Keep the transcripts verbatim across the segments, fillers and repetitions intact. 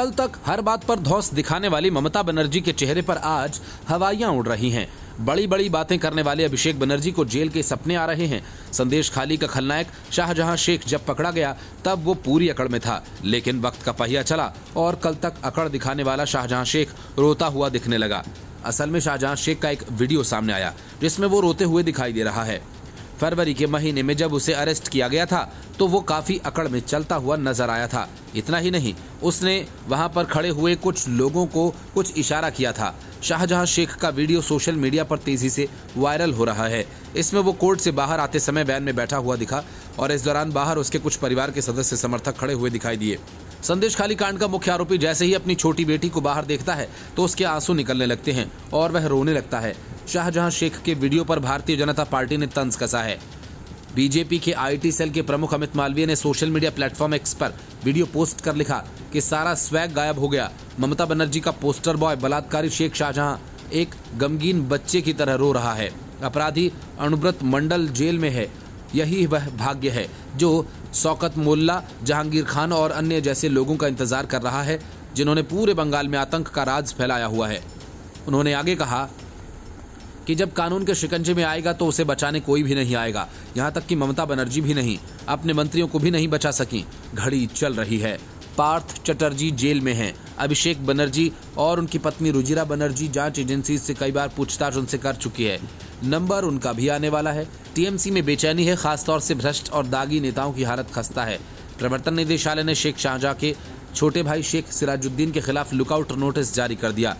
कल तक हर बात पर धौंस दिखाने वाली ममता बनर्जी के चेहरे पर आज हवाइयां उड़ रही हैं। बड़ी बड़ी बातें करने वाले अभिषेक बनर्जी को जेल के सपने आ रहे हैं। संदेश खाली का खलनायक शाहजहां शेख जब पकड़ा गया तब वो पूरी अकड़ में था, लेकिन वक्त का पहिया चला और कल तक अकड़ दिखाने वाला शाहजहां शेख रोता हुआ दिखने लगा। असल में शाहजहां शेख का एक वीडियो सामने आया जिसमें वो रोते हुए दिखाई दे रहा है। फरवरी के महीने में जब उसे अरेस्ट किया गया था तो वो काफी अकड़ में चलता हुआ नजर आया था। इतना ही नहीं, उसने वहां पर खड़े हुए कुछ लोगों को कुछ इशारा किया था। शाहजहां शेख का वीडियो सोशल मीडिया पर तेजी से वायरल हो रहा है। इसमें वो कोर्ट से बाहर आते समय वैन में बैठा हुआ दिखा और इस दौरान बाहर उसके कुछ परिवार के सदस्य समर्थक खड़े हुए दिखाई दिए। संदेश खाली कांड का मुख्य आरोपी जैसे ही अपनी छोटी बेटी को बाहर देखता है तो उसके आंसू निकलने लगते हैं और वह रोने लगता है। शाहजहां शेख के वीडियो पर भारतीय जनता पार्टी ने तंज कसा है। बीजेपी के आईटी सेल के प्रमुख अमित मालवीय ने सोशल मीडिया प्लेटफॉर्म एक्स पर वीडियो पोस्ट कर लिखा कि सारा स्वैग गायब हो गया। ममता बनर्जी का पोस्टर बॉय बलात्कारी शेख शाहजहां एक गमगीन बच्चे की तरह रो रहा है। अपराधी अनुब्रत मंडल जेल में है। यही वह भाग्य है जो सौकत मोल्ला, जहांगीर खान और अन्य जैसे लोगों का इंतजार कर रहा है जिन्होंने पूरे बंगाल में आतंक का राज फैलाया हुआ है। उन्होंने आगे कहा कि जब कानून के शिकंजे में आएगा तो उसे बचाने कोई भी नहीं आएगा, यहाँ तक कि ममता बनर्जी भी नहीं, अपने मंत्रियों को भी नहीं बचा सकी। घड़ी चल रही है। पार्थ चटर्जी जेल में हैं। अभिषेक बनर्जी और उनकी पत्नी रुजिरा बनर्जी जांच एजेंसी से कई बार पूछताछ उनसे कर चुकी है। नंबर उनका भी आने वाला है। टीएमसी में बेचैनी है, खासतौर से भ्रष्ट और दागी नेताओं की हालत खस्ता है। प्रवर्तन निदेशालय ने शेख शाहजहां के छोटे भाई शेख सिराजुद्दीन के खिलाफ लुकआउट नोटिस जारी कर दिया।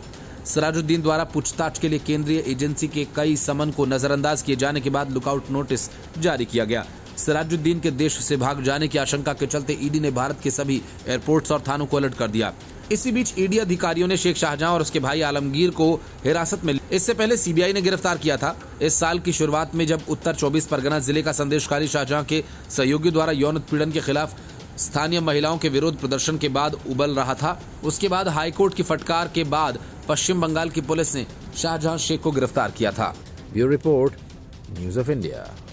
सिराजुद्दीन द्वारा पूछताछ के लिए केंद्रीय एजेंसी के कई समन को नजरअंदाज किए जाने के बाद लुकआउट नोटिस जारी किया गया। सिराजुद्दीन के देश से भाग जाने की आशंका के चलते ईडी ने भारत के सभी एयरपोर्ट्स और थानों को अलर्ट कर दिया। इसी बीच ईडी अधिकारियों ने शेख शाहजहां और उसके भाई आलमगीर को हिरासत में लिया। इससे पहले सीबीआई ने गिरफ्तार किया था। इस साल की शुरुआत में जब उत्तर चौबीस परगना जिले का संदेशकारी शाहजहां के सहयोगी द्वारा यौन उत्पीड़न के खिलाफ स्थानीय महिलाओं के विरोध प्रदर्शन के बाद उबल रहा था, उसके बाद हाईकोर्ट की फटकार के बाद पश्चिम बंगाल की पुलिस ने शाहजहां शेख को गिरफ्तार किया था। Bureau report, news of India.